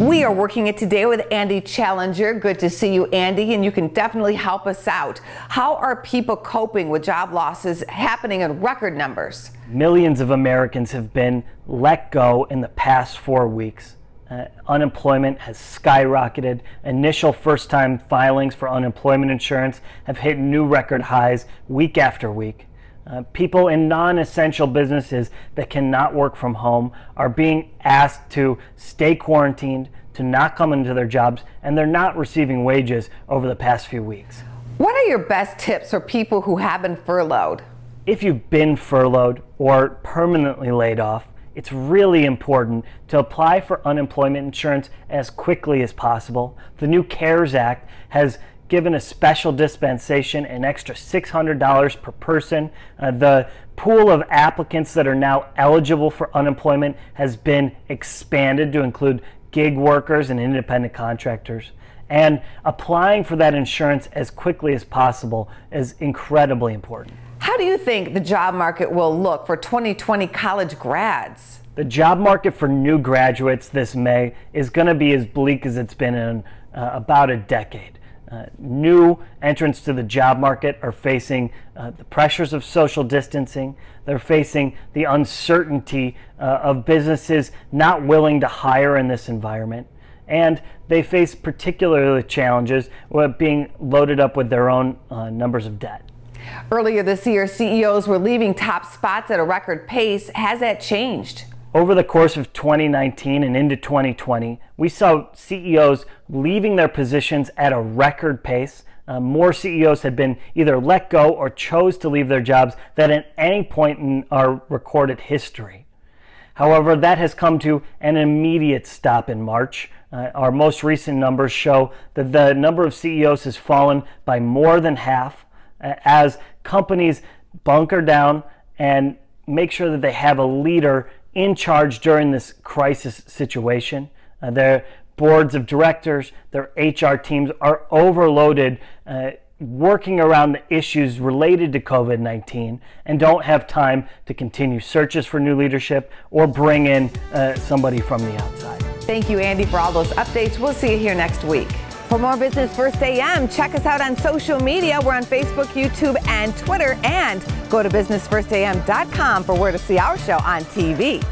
We are working it today with Andy Challenger. Good to see you, Andy, and you can definitely help us out. How are people coping with job losses happening in record numbers? Millions of Americans have been let go in the past 4 weeks. Unemployment has skyrocketed. Initial first-time filings for unemployment insurance have hit new record highs week after week. People in non-essential businesses that cannot work from home are being asked to stay quarantined, to not come into their jobs, and they're not receiving wages over the past few weeks. What are your best tips for people who have been furloughed? If you've been furloughed or permanently laid off, it's really important to apply for unemployment insurance as quickly as possible. The new CARES Act has given a special dispensation, an extra $600 per person. The pool of applicants that are now eligible for unemployment has been expanded to include gig workers and independent contractors. And applying for that insurance as quickly as possible is incredibly important. How do you think the job market will look for 2020 college grads? The job market for new graduates this May is going to be as bleak as it's been in about a decade. New entrants to the job market are facing the pressures of social distancing. They're facing the uncertainty of businesses not willing to hire in this environment. And they face particular challenges with being loaded up with their own numbers of debt. Earlier this year, CEOs were leaving top spots at a record pace. Has that changed? Over the course of 2019 and into 2020, we saw CEOs leaving their positions at a record pace. More CEOs had been either let go or chose to leave their jobs than at any point in our recorded history. However, that has come to an immediate stop in March. Our most recent numbers show that the number of CEOs has fallen by more than half as companies bunker down and make sure that they have a leader in charge during this crisis situation. Their boards of directors, their HR teams are overloaded working around the issues related to COVID-19 and don't have time to continue searches for new leadership or bring in somebody from the outside. Thank you, Andy, for all those updates. We'll see you here next week. For more Business First AM, check us out on social media. We're on Facebook, YouTube, and Twitter. And go to businessfirstam.com for where to see our show on TV.